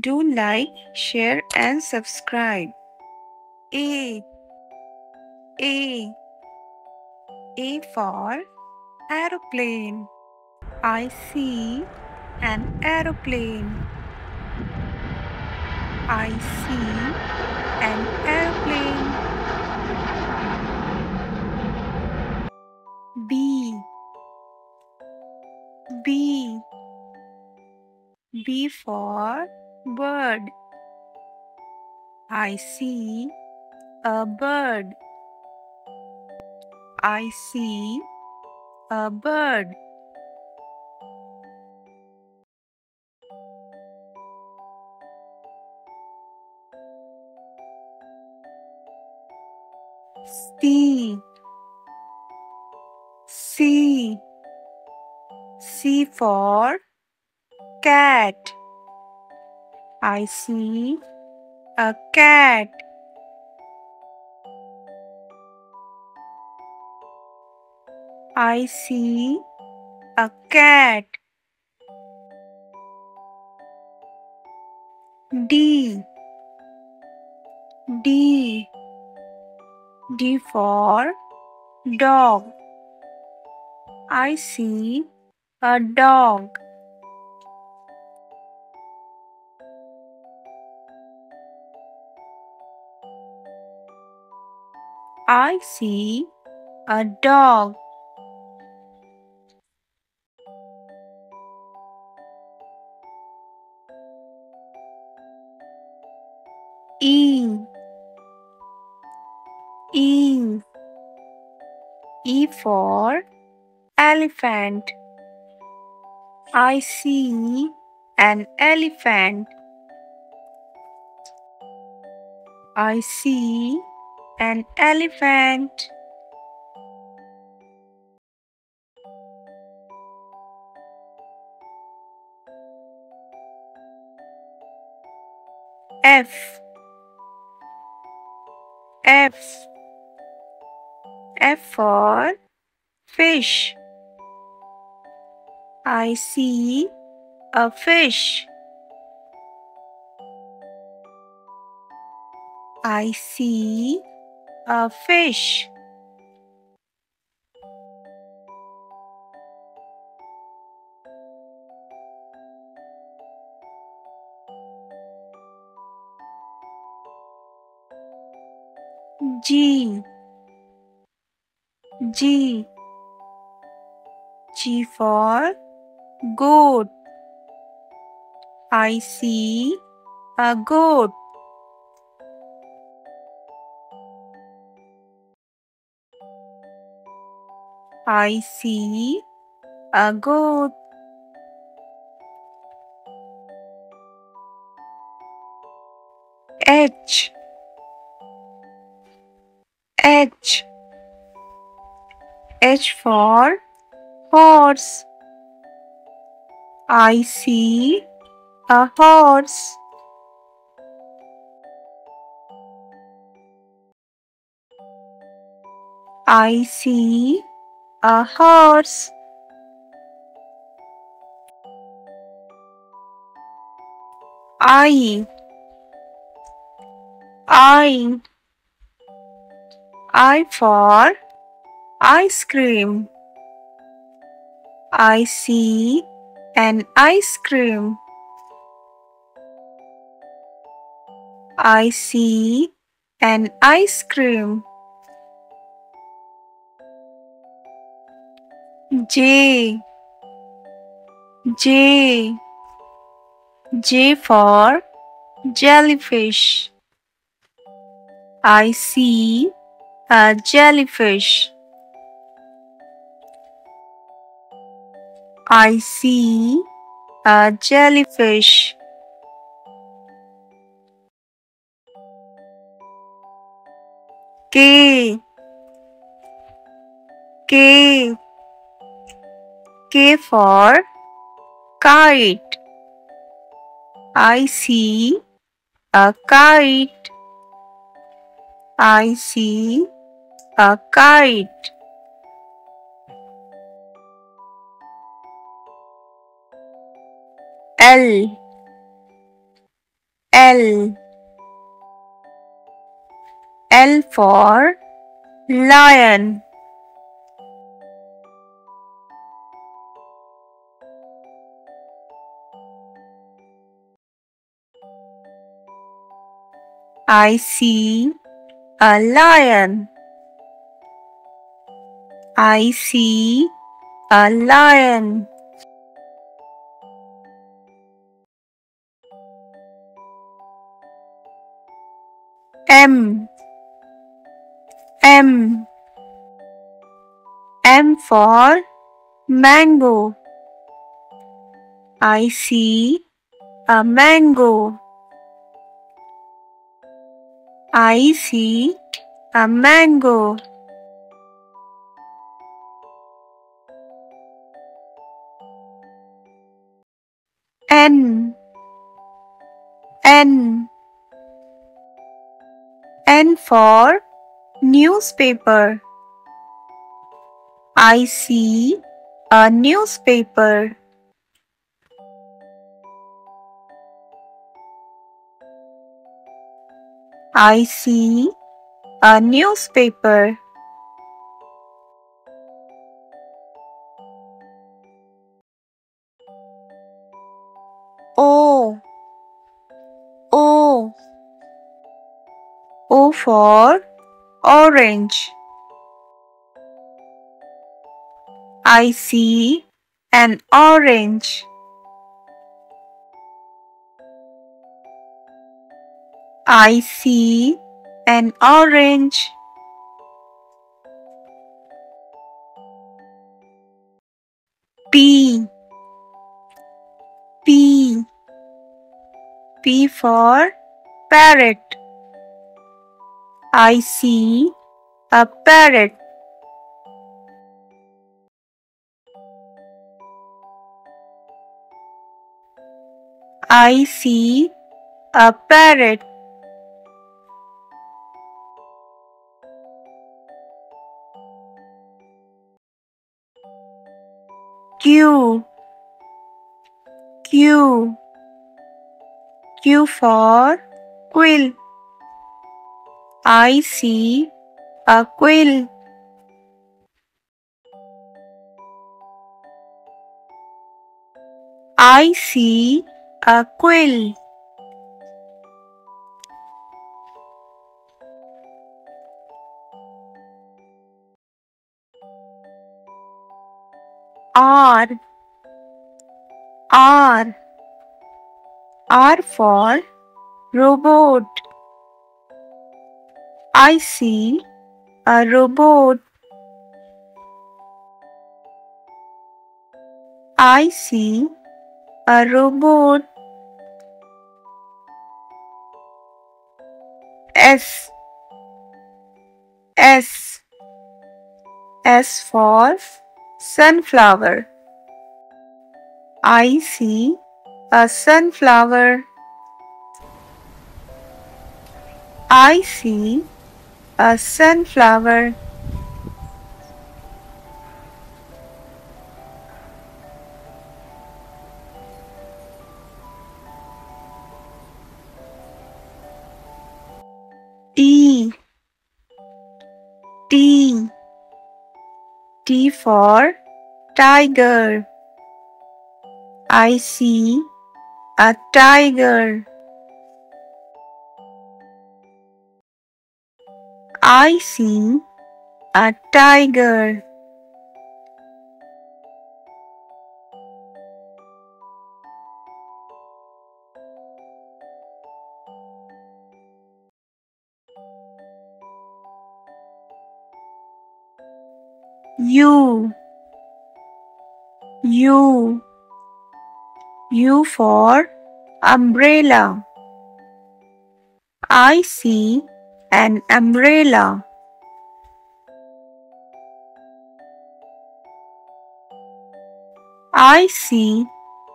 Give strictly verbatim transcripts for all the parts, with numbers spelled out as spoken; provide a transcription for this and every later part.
Do like, share and subscribe. A, A, A for aeroplane. I see an aeroplane. I see an airplane. B, B, B for bird. I see a bird. I see a bird. C, C, C for cat. I see a cat. I see a cat. D, D, D for dog. I see a dog. I see a dog. E, E, E for elephant. I see an elephant. I see an elephant. F, F, F for fish. I see a fish. I see a fish. G, G, G for goat. I see a goat. I see a goat. H, H, H for horse. I see a horse. I see a horse. I, I, I for ice cream. I see an ice cream. I see an ice cream. J, J, J for jellyfish. I see a jellyfish. I see a jellyfish. K, K, K for kite. I see a kite. I see a kite. L, L. L for lion. I see a lion. I see a lion. M. M. M for mango. I see a mango. I see a mango. N. N. N for newspaper. I see a newspaper. I see a newspaper. O. O. O for orange. I see an orange. I see an orange. P. P. P for parrot. I see a parrot. I see a parrot. Q. Q. Q for quill. I see a quill. I see a quill. R. R. R for robot. I see a robot. I see a robot. S. S. S for sunflower. I see a sunflower. I see a sunflower. T. T. T for tiger. I see a tiger. I see a tiger. U. U. U for umbrella. I see an umbrella. I see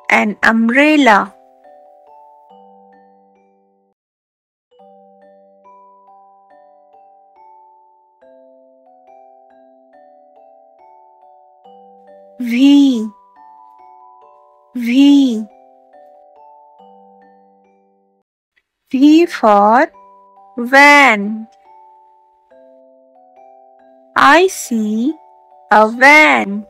an umbrella. V. V. V for van. I see a van.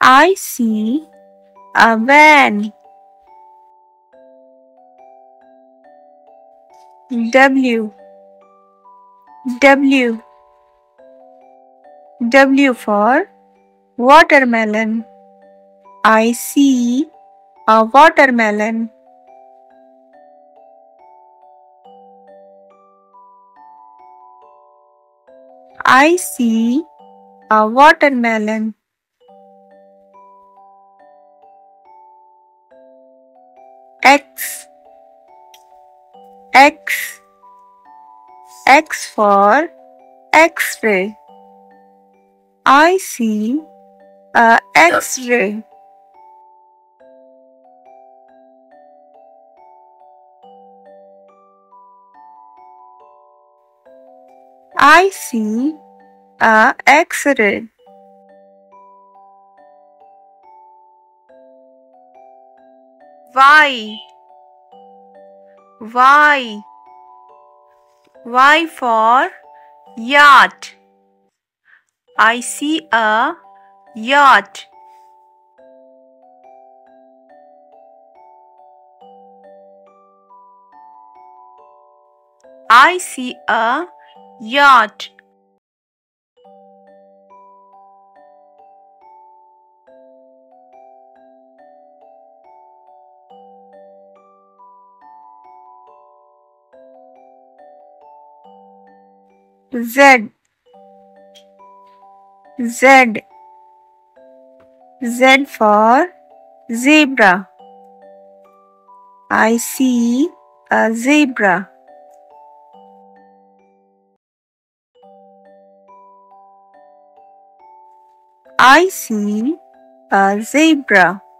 I see a van. W. W. W for watermelon. I see a watermelon. I see a watermelon. X. X. X for X-ray. I see a X-ray. I see a X-ray. Y. Y. Y for yacht. I see a yacht. I see a yacht. Z. Z. Z for zebra. I see a zebra. I see a zebra.